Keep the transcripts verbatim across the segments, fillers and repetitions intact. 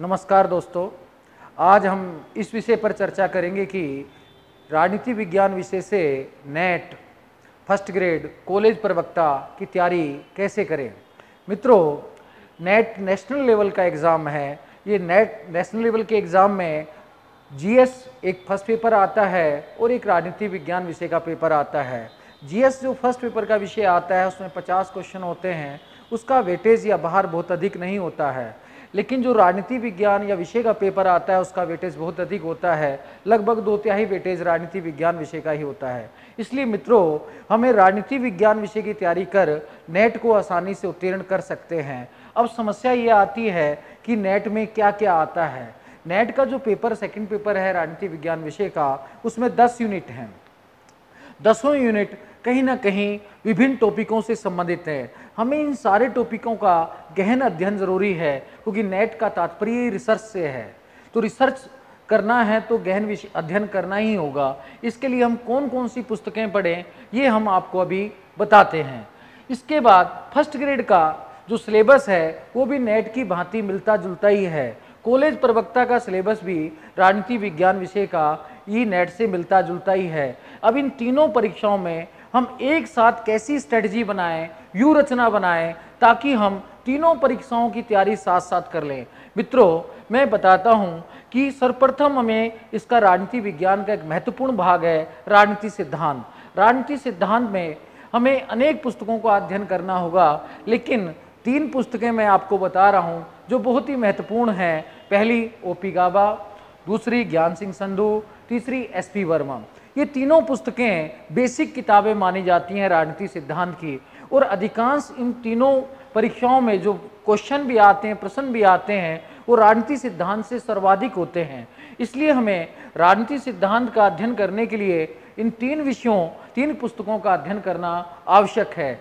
नमस्कार दोस्तों, आज हम इस विषय पर चर्चा करेंगे कि राजनीति विज्ञान विषय से नेट फर्स्ट ग्रेड कॉलेज प्रवक्ता की तैयारी कैसे करें। मित्रों, नेट नेशनल लेवल का एग्ज़ाम है। ये नेट नेशनल लेवल के एग्ज़ाम में जीएस एक फर्स्ट पेपर आता है और एक राजनीति विज्ञान विषय का पेपर आता है। जीएस जो फर्स्ट पेपर का विषय आता है उसमें पचास क्वेश्चन होते हैं, उसका वेटेज या भार बहुत अधिक नहीं होता है। लेकिन जो राजनीति विज्ञान या विषय का पेपर आता है उसका वेटेज बहुत अधिक होता है, लगभग दो तिहाई वेटेज राजनीति विज्ञान विषय का ही होता है। इसलिए मित्रों, हमें राजनीति विज्ञान विषय की तैयारी कर नेट को आसानी से उत्तीर्ण कर सकते हैं। अब समस्या ये आती है कि नेट में क्या क्या आता है। नेट का जो पेपर सेकेंड पेपर है राजनीति विज्ञान विषय का, उसमें दस यूनिट हैं। दसों यूनिट कहीं ना कहीं विभिन्न टॉपिकों से संबंधित है। हमें इन सारे टॉपिकों का गहन अध्ययन जरूरी है, क्योंकि नेट का तात्पर्य रिसर्च से है। तो रिसर्च करना है तो गहन विषय अध्ययन करना ही होगा। इसके लिए हम कौन कौन सी पुस्तकें पढ़ें, ये हम आपको अभी बताते हैं। इसके बाद फर्स्ट ग्रेड का जो सिलेबस है वो भी नेट की भांति मिलता जुलता ही है। कॉलेज प्रवक्ता का सिलेबस भी राजनीति विज्ञान विषय का ये नेट से मिलता जुलता ही है। अब इन तीनों परीक्षाओं में हम एक साथ कैसी स्ट्रेटजी बनाएं, यू रचना बनाएं, ताकि हम तीनों परीक्षाओं की तैयारी साथ साथ कर लें। मित्रों, मैं बताता हूँ कि सर्वप्रथम हमें इसका राजनीति विज्ञान का एक महत्वपूर्ण भाग है राजनीति सिद्धांत। राजनीति सिद्धांत में हमें अनेक पुस्तकों का अध्ययन करना होगा, लेकिन तीन पुस्तकें मैं आपको बता रहा हूँ जो बहुत ही महत्वपूर्ण हैं। पहली ओ पी गाबा, दूसरी ज्ञान सिंह संधू, तीसरी एस पी वर्मा। ये तीनों पुस्तकें बेसिक किताबें मानी जाती हैं राजनीति सिद्धांत की, और अधिकांश इन तीनों परीक्षाओं में जो क्वेश्चन भी आते हैं, प्रश्न भी आते हैं, वो राजनीति सिद्धांत से सर्वाधिक होते हैं। इसलिए हमें राजनीति सिद्धांत का अध्ययन करने के लिए इन तीन विषयों तीन पुस्तकों का अध्ययन करना आवश्यक है।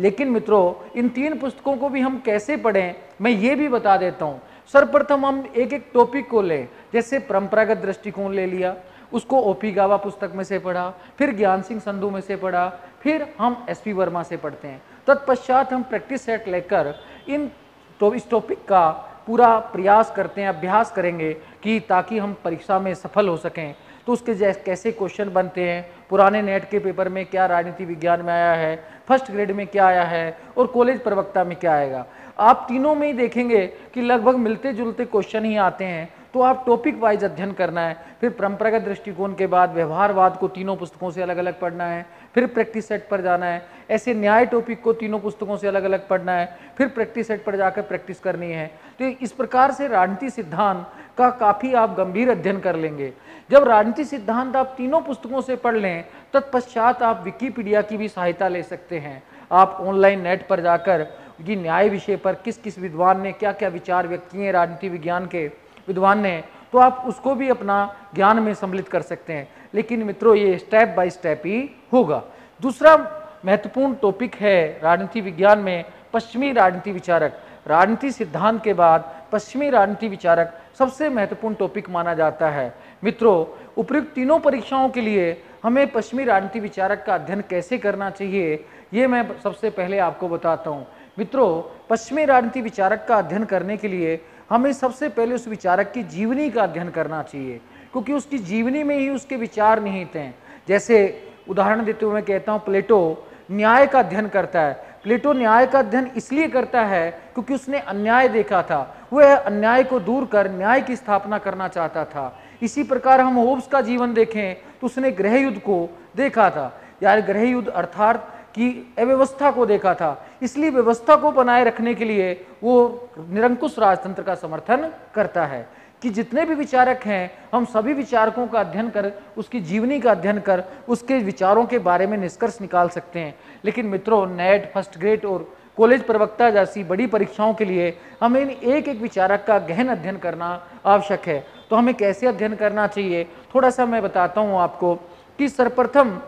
लेकिन मित्रों, इन तीन पुस्तकों को भी हम कैसे पढ़ें, मैं ये भी बता देता हूँ। सर्वप्रथम हम एक एक टॉपिक को लें, जैसे परंपरागत दृष्टिकोण ले लिया, उसको ओ पी गावा पुस्तक में से पढ़ा, फिर ज्ञान सिंह संधू में से पढ़ा, फिर हम एस पी वर्मा से पढ़ते हैं। तत्पश्चात हम प्रैक्टिस सेट लेकर इन तो इस टॉपिक का पूरा प्रयास करते हैं, अभ्यास करेंगे कि ताकि हम परीक्षा में सफल हो सकें। तो उसके जैसे कैसे क्वेश्चन बनते हैं, पुराने नेट के पेपर में क्या राजनीति विज्ञान में आया है, फर्स्ट ग्रेड में क्या आया है और कॉलेज प्रवक्ता में क्या आएगा, आप तीनों में ही देखेंगे कि लगभग मिलते जुलते क्वेश्चन ही आते हैं। तो आप टॉपिक वाइज अध्ययन करना है। फिर परंपरागत दृष्टिकोण के बाद व्यवहारवाद को तीनों पुस्तकों से अलग अलग पढ़ना है, फिर प्रैक्टिस सेट पर जाना है। ऐसे न्याय टॉपिक को तीनों पुस्तकों से अलग अलग पढ़ना है, फिर प्रैक्टिस सेट पर जाकर प्रैक्टिस करनी है। तो इस प्रकार से राजनीति सिद्धांत का काफ़ी आप गंभीर अध्ययन कर लेंगे। जब राजनीति सिद्धांत आप तीनों पुस्तकों से पढ़ लें, तत्पश्चात आप विकीपीडिया की भी सहायता ले सकते हैं। आप ऑनलाइन नेट पर जाकर कि न्याय विषय पर किस किस विद्वान ने क्या क्या विचार व्यक्त किए हैं, राजनीति विज्ञान के विद्वान ने, तो आप उसको भी अपना ज्ञान में सम्मिलित कर सकते हैं। लेकिन मित्रों, ये स्टेप बाय स्टेप ही होगा। दूसरा महत्वपूर्ण टॉपिक है राजनीति विज्ञान में पश्चिमी राजनीति विचारक। राजनीति सिद्धांत के बाद पश्चिमी राजनीति विचारक सबसे महत्वपूर्ण टॉपिक माना जाता है। मित्रों, उपयुक्त तीनों परीक्षाओं के लिए हमें पश्चिमी राजनीति विचारक का अध्ययन कैसे करना चाहिए, ये मैं सबसे पहले आपको बताता हूँ। मित्रों, पश्चिमी राजनीति विचारक का अध्ययन करने के लिए हमें सबसे पहले उस विचारक की जीवनी का अध्ययन करना चाहिए, क्योंकि उसकी जीवनी में ही उसके विचार निहित हैं। जैसे उदाहरण देते हुए मैं कहता हूँ, प्लेटो न्याय का अध्ययन करता है। प्लेटो न्याय का अध्ययन इसलिए करता है क्योंकि उसने अन्याय देखा था, वह अन्याय को दूर कर न्याय की स्थापना करना चाहता था। इसी प्रकार हम होब्स का जीवन देखें तो उसने गृह युद्ध को देखा था, यार गृह युद्ध अर्थात कि अव्यवस्था को देखा था, इसलिए व्यवस्था को बनाए रखने के लिए वो निरंकुश राजतंत्र का समर्थन करता है। कि जितने भी विचारक हैं, हम सभी विचारकों का अध्ययन कर, उसकी जीवनी का अध्ययन कर उसके विचारों के बारे में निष्कर्ष निकाल सकते हैं। लेकिन मित्रों, नेट फर्स्ट ग्रेड और कॉलेज प्रवक्ता जैसी बड़ी परीक्षाओं के लिए हमें इन एक एक विचारक का गहन अध्ययन करना आवश्यक है। तो हमें कैसे अध्ययन करना चाहिए, थोड़ा सा मैं बताता हूँ आपको कि सर्वप्रथम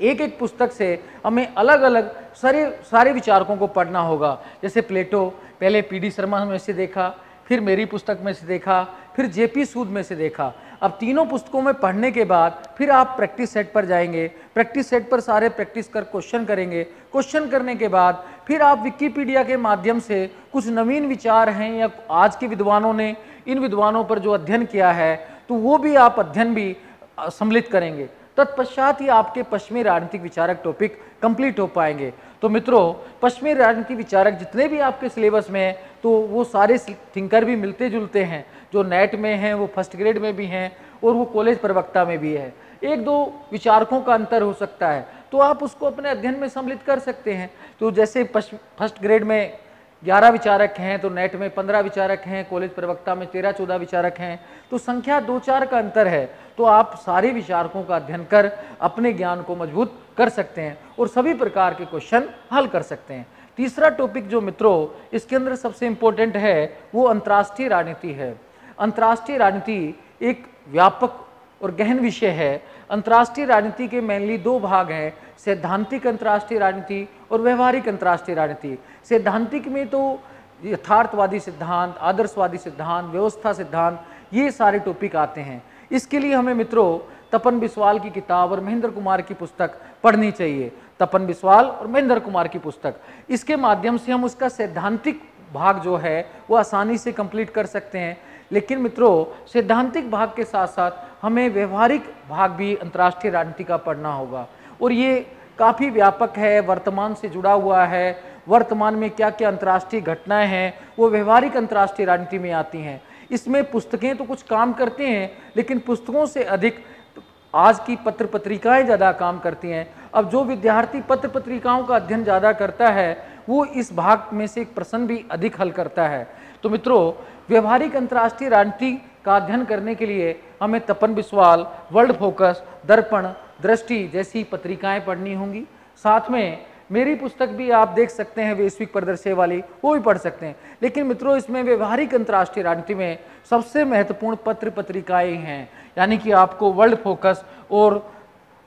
एक एक पुस्तक से हमें अलग अलग सारे सारे विचारकों को पढ़ना होगा। जैसे प्लेटो पहले पी डी शर्मा में से देखा, फिर मेरी पुस्तक में से देखा, फिर जे पी सूद में से देखा। अब तीनों पुस्तकों में पढ़ने के बाद फिर आप प्रैक्टिस सेट पर जाएंगे। प्रैक्टिस सेट पर सारे प्रैक्टिस कर क्वेश्चन करेंगे। क्वेश्चन करने के बाद फिर आप विकिपीडिया के माध्यम से कुछ नवीन विचार हैं या आज के विद्वानों ने इन विद्वानों पर जो अध्ययन किया है तो वो भी आप अध्ययन भी सम्मिलित करेंगे, तत्पश्चात ही आपके पश्चिमी राजनीतिक विचारक टॉपिक कंप्लीट हो पाएंगे। तो मित्रों, पश्चिमी राजनीतिक विचारक जितने भी आपके सिलेबस में हैं तो वो सारे थिंकर भी मिलते जुलते हैं, जो नेट में हैं वो फर्स्ट ग्रेड में भी हैं और वो कॉलेज प्रवक्ता में भी है। एक दो विचारकों का अंतर हो सकता है, तो आप उसको अपने अध्ययन में सम्मिलित कर सकते हैं। तो जैसे फर्स्ट ग्रेड में ग्यारह विचारक हैं तो नेट में पंद्रह विचारक हैं, कॉलेज प्रवक्ता में तेरह चौदह विचारक हैं, तो संख्या दो चार का अंतर है। तो आप सारे विचारकों का अध्ययन कर अपने ज्ञान को मजबूत कर सकते हैं और सभी प्रकार के क्वेश्चन हल कर सकते हैं। तीसरा टॉपिक जो मित्रों इसके अंदर सबसे इम्पोर्टेंट है वो अंतर्राष्ट्रीय राजनीति है। अंतर्राष्ट्रीय राजनीति एक व्यापक और गहन विषय है। अंतर्राष्ट्रीय राजनीति के मेनली दो भाग हैं, सैद्धांतिक अंतर्राष्ट्रीय राजनीति और व्यवहारिक अंतर्राष्ट्रीय राजनीति। सैद्धांतिक में तो यथार्थवादी सिद्धांत, आदर्शवादी सिद्धांत, व्यवस्था सिद्धांत, ये सारे टॉपिक आते हैं। इसके लिए हमें मित्रों तपन बिस्वाल की किताब और महेंद्र कुमार की पुस्तक पढ़नी चाहिए। तपन बिस्वाल और महेंद्र कुमार की पुस्तक, इसके माध्यम से हम उसका सैद्धांतिक भाग जो है वो आसानी से कंप्लीट कर सकते हैं। लेकिन मित्रों सैद्धांतिक भाग के साथ साथ हमें व्यवहारिक भाग भी अंतर्राष्ट्रीय राजनीति का पढ़ना होगा, और ये काफ़ी व्यापक है, वर्तमान से जुड़ा हुआ है। वर्तमान में क्या क्या अंतर्राष्ट्रीय घटनाएं हैं वो व्यवहारिक अंतर्राष्ट्रीय राजनीति में आती हैं। इसमें पुस्तकें तो कुछ काम करते हैं, लेकिन पुस्तकों से अधिक आज की पत्र पत्रिकाएँ ज़्यादा काम करती हैं। अब जो विद्यार्थी पत्र पत्रिकाओं का अध्ययन ज़्यादा करता है वो इस भाग में से एक प्रश्न भी अधिक हल करता है। तो मित्रों व्यवहारिक अंतर्राष्ट्रीय राजनीति का अध्ययन करने के लिए हमें तपन बिस्वाल, वर्ल्ड फोकस, दर्पण, दृष्टि जैसी पत्रिकाएं पढ़नी होंगी। साथ में मेरी पुस्तक भी आप देख सकते हैं, वैश्विक प्रदर्शय वाली, वो भी पढ़ सकते हैं। लेकिन मित्रों इसमें व्यवहारिक अंतर्राष्ट्रीय राजनीति में सबसे महत्वपूर्ण पत्र पत्रिकाएँ हैं, यानी कि आपको वर्ल्ड फोकस और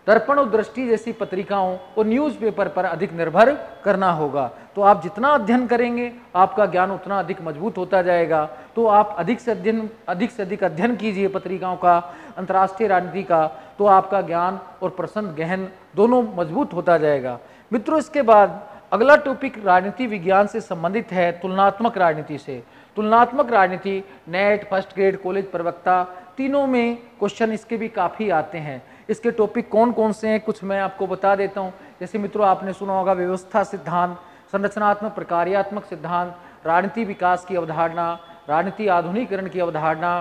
दर्पण और दृष्टि जैसी पत्रिकाओं और न्यूज़पेपर पर अधिक निर्भर करना होगा। तो आप जितना अध्ययन करेंगे आपका ज्ञान उतना अधिक मजबूत होता जाएगा। तो आप अधिक से अध्ययन अधिक से अधिक अध्ययन कीजिए पत्रिकाओं का, अंतर्राष्ट्रीय राजनीति का, तो आपका ज्ञान और प्रश्न गहन दोनों मजबूत होता जाएगा। मित्रों इसके बाद अगला टॉपिक राजनीति विज्ञान से संबंधित है, तुलनात्मक राजनीति से। तुलनात्मक राजनीति नेट, फर्स्ट ग्रेड, कॉलेज प्रवक्ता तीनों में क्वेश्चन इसके भी काफ़ी आते हैं। इसके टॉपिक कौन कौन से हैं कुछ मैं आपको बता देता हूं। जैसे मित्रों आपने सुना होगा व्यवस्था सिद्धांत, संरचनात्मक प्रकार्यात्मक सिद्धांत, राजनीति विकास की अवधारणा, राजनीति आधुनिकीकरण की अवधारणा,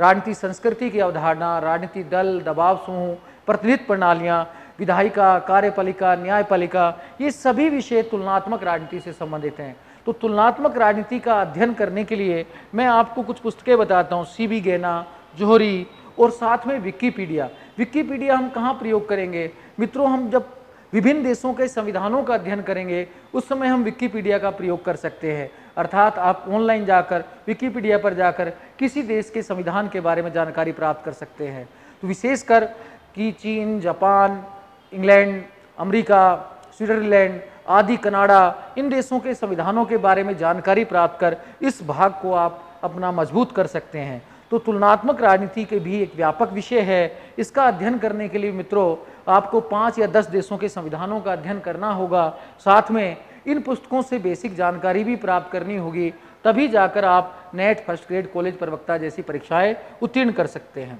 राजनीति संस्कृति की अवधारणा, राजनीति दल, दबाव समूह, प्रतिनिधित्व प्रणालियाँ, विधायिका, कार्यपालिका, न्यायपालिका, ये सभी विषय तुलनात्मक राजनीति से संबंधित हैं। तो तुलनात्मक राजनीति का अध्ययन करने के लिए मैं आपको कुछ पुस्तकें बताता हूँ, सी बी गैना, जोहरी और साथ में विकिपीडिया। विकिपीडिया हम कहाँ प्रयोग करेंगे मित्रों, हम जब विभिन्न देशों के संविधानों का अध्ययन करेंगे उस समय हम विकिपीडिया का प्रयोग कर सकते हैं। अर्थात आप ऑनलाइन जाकर विकिपीडिया पर जाकर किसी देश के संविधान के बारे में जानकारी प्राप्त कर सकते हैं। तो विशेषकर कि चीन, जापान, इंग्लैंड, अमेरिका, स्विट्जरलैंड आदि, कनाडा, इन देशों के संविधानों के बारे में जानकारी प्राप्त कर इस भाग को आप अपना मजबूत कर सकते हैं। तो तुलनात्मक राजनीति के भी एक व्यापक विषय है। इसका अध्ययन करने के लिए मित्रों आपको पाँच या दस देशों के संविधानों का अध्ययन करना होगा। साथ में इन पुस्तकों से बेसिक जानकारी भी प्राप्त करनी होगी, तभी जाकर आप नेट, फर्स्ट ग्रेड, कॉलेज प्रवक्ता जैसी परीक्षाएं उत्तीर्ण कर सकते हैं।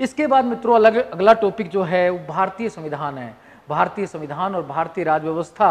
इसके बाद मित्रों अलग अगला टॉपिक जो है वो भारतीय संविधान है। भारतीय संविधान और भारतीय राज्य व्यवस्था।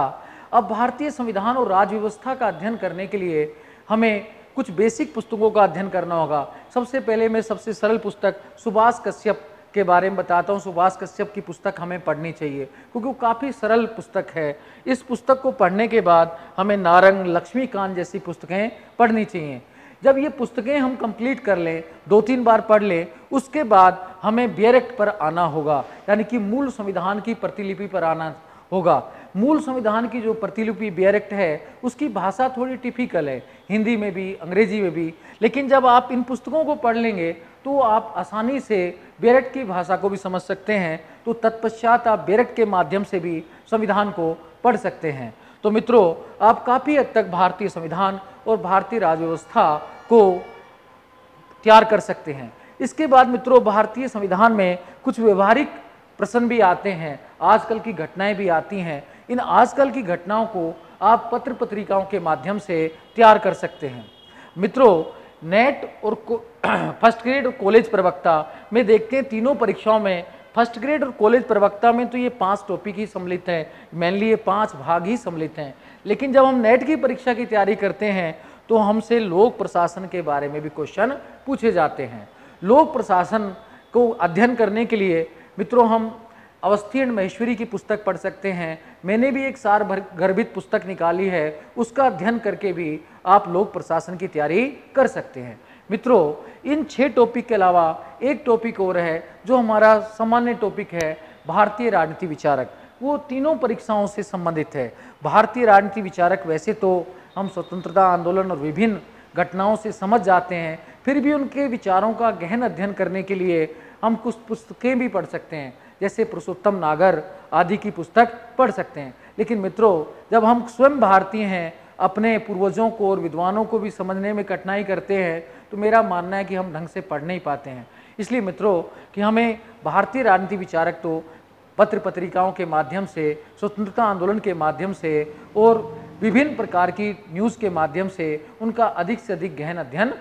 अब भारतीय संविधान और राज्य व्यवस्था का अध्ययन करने के लिए हमें कुछ बेसिक पुस्तकों का अध्ययन करना होगा। सबसे पहले मैं सबसे सरल पुस्तक सुभाष कश्यप के बारे में बताता हूँ। सुभाष कश्यप की पुस्तक हमें पढ़नी चाहिए क्योंकि वो काफ़ी सरल पुस्तक है। इस पुस्तक को पढ़ने के बाद हमें नारंग, लक्ष्मीकांत जैसी पुस्तकें पढ़नी चाहिए। जब ये पुस्तकें हम कंप्लीट कर लें, दो तीन बार पढ़ लें, उसके बाद हमें ब्रेक पर आना होगा, यानी कि मूल संविधान की प्रतिलिपि पर आना होगा। मूल संविधान की जो प्रतिलिपि ब्रेक्ट है उसकी भाषा थोड़ी टिपिकल है, हिंदी में भी, अंग्रेजी में भी, लेकिन जब आप इन पुस्तकों को पढ़ लेंगे तो आप आसानी से ब्रेक्ट की भाषा को भी समझ सकते हैं। तो तत्पश्चात आप ब्रेक्ट के माध्यम से भी संविधान को पढ़ सकते हैं। तो मित्रों आप काफ़ी हद तक भारतीय संविधान और भारतीय राज्य व्यवस्था को तैयार कर सकते हैं। इसके बाद मित्रों भारतीय संविधान में कुछ व्यवहारिक प्रश्न भी आते हैं, आजकल की घटनाएं भी आती हैं। इन आजकल की घटनाओं को आप पत्र पत्रिकाओं के माध्यम से तैयार कर सकते हैं। मित्रों, नेट और फर्स्ट ग्रेड और कॉलेज प्रवक्ता में देखते हैं, तीनों परीक्षाओं में फर्स्ट ग्रेड और कॉलेज प्रवक्ता में तो ये पांच टॉपिक ही सम्मिलित हैं, मेनली ये पांच भाग ही सम्मिलित हैं। लेकिन जब हम नेट की परीक्षा की तैयारी करते हैं तो हमसे लोक प्रशासन के बारे में भी क्वेश्चन पूछे जाते हैं। लोक प्रशासन को अध्ययन करने के लिए मित्रों हम अवस्थी एंड महेश्वरी की पुस्तक पढ़ सकते हैं। मैंने भी एक सार गर्भित पुस्तक निकाली है, उसका अध्ययन करके भी आप लोक प्रशासन की तैयारी कर सकते हैं। मित्रों, इन छह टॉपिक के अलावा एक टॉपिक और है जो हमारा सामान्य टॉपिक है, भारतीय राजनीति विचारक। वो तीनों परीक्षाओं से संबंधित है। भारतीय राजनीति विचारक वैसे तो हम स्वतंत्रता आंदोलन और विभिन्न घटनाओं से समझ जाते हैं, फिर भी उनके विचारों का गहन अध्ययन करने के लिए हम कुछ पुस्तकें भी पढ़ सकते हैं, जैसे पुरुषोत्तम नागर आदि की पुस्तक पढ़ सकते हैं। लेकिन मित्रों, जब हम स्वयं भारतीय हैं, अपने पूर्वजों को और विद्वानों को भी समझने में कठिनाई करते हैं, तो मेरा मानना है कि हम ढंग से पढ़ नहीं पाते हैं। इसलिए मित्रों कि हमें भारतीय राजनीति विचारक तो पत्र पत्रिकाओं के माध्यम से, स्वतंत्रता आंदोलन के माध्यम से और विभिन्न प्रकार की न्यूज़ के माध्यम से उनका अधिक से अधिक गहन अध्ययन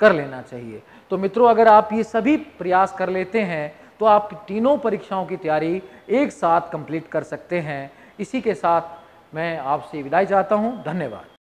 कर लेना चाहिए। तो मित्रों, अगर आप ये सभी प्रयास कर लेते हैं तो आप तीनों परीक्षाओं की तैयारी एक साथ कंप्लीट कर सकते हैं। इसी के साथ मैं आपसे विदाई चाहता हूँ। धन्यवाद।